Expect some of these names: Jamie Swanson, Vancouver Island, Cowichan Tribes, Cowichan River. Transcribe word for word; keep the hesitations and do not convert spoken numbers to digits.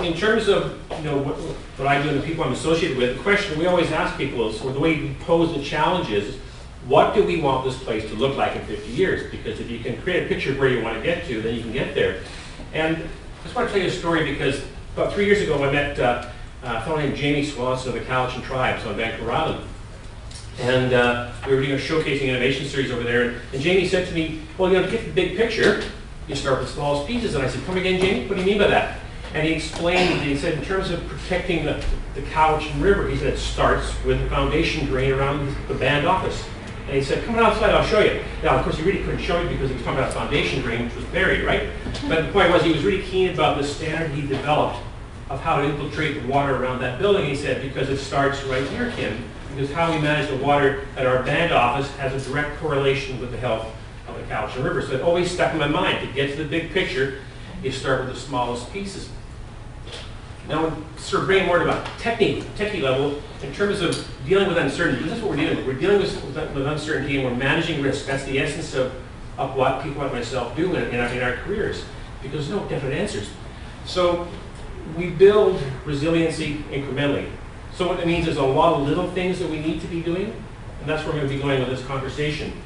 in terms of you know what, what I do and the people I'm associated with, the question we always ask people is, or the way we pose the challenge is, what do we want this place to look like in fifty years? Because if you can create a picture of where you want to get to, then you can get there. And I just want to tell you a story, because about three years ago I met uh, a fellow named Jamie Swanson of the Cowichan Tribes on Vancouver Island. And uh, we were doing a showcasing innovation series over there, and, and Jamie said to me, well, you know, to get the big picture, you start with the smallest pieces. And I said, come again, Jamie? What do you mean by that? And he explained, he said, in terms of protecting the, the Cowichan River, he said, it starts with the foundation drain around the band office. And he said, come on outside, I'll show you. Now, of course, he really couldn't show you because he was talking about a foundation drain, which was buried, right? But the point was, he was really keen about the standard he developed of how to infiltrate the water around that building, he said, because it starts right near him, because how we manage the water at our band office has a direct correlation with the health of the Cowichan River. So it always stuck in my mind, to get to the big picture, you start with the smallest pieces. Now, sort of bringing more about technique, techie level, in terms of dealing with uncertainty. This is what we're dealing with. We're dealing with, with, with uncertainty, and we're managing risk. That's the essence of, of what people like myself do in, in, our, in our careers, because there's no definite answers. So we build resiliency incrementally. So what that means is a lot of little things that we need to be doing, and that's where we're going to be going with this conversation.